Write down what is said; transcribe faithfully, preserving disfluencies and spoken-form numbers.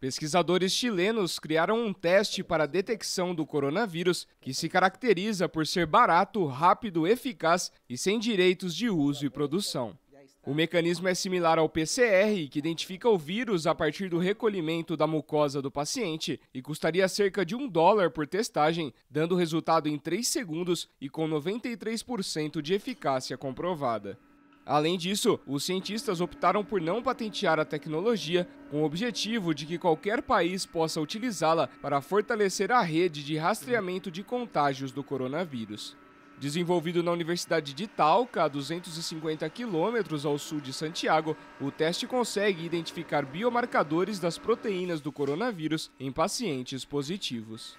Pesquisadores chilenos criaram um teste para a detecção do coronavírus que se caracteriza por ser barato, rápido, eficaz e sem direitos de uso e produção. O mecanismo é similar ao P C R, que identifica o vírus a partir do recolhimento da mucosa do paciente e custaria cerca de um dólar por testagem, dando resultado em três segundos e com noventa e três por cento de eficácia comprovada. Além disso, os cientistas optaram por não patentear a tecnologia, com o objetivo de que qualquer país possa utilizá-la para fortalecer a rede de rastreamento de contágios do coronavírus. Desenvolvido na Universidade de Talca, a duzentos e cinquenta quilômetros ao sul de Santiago, o teste consegue identificar biomarcadores das proteínas do coronavírus em pacientes positivos.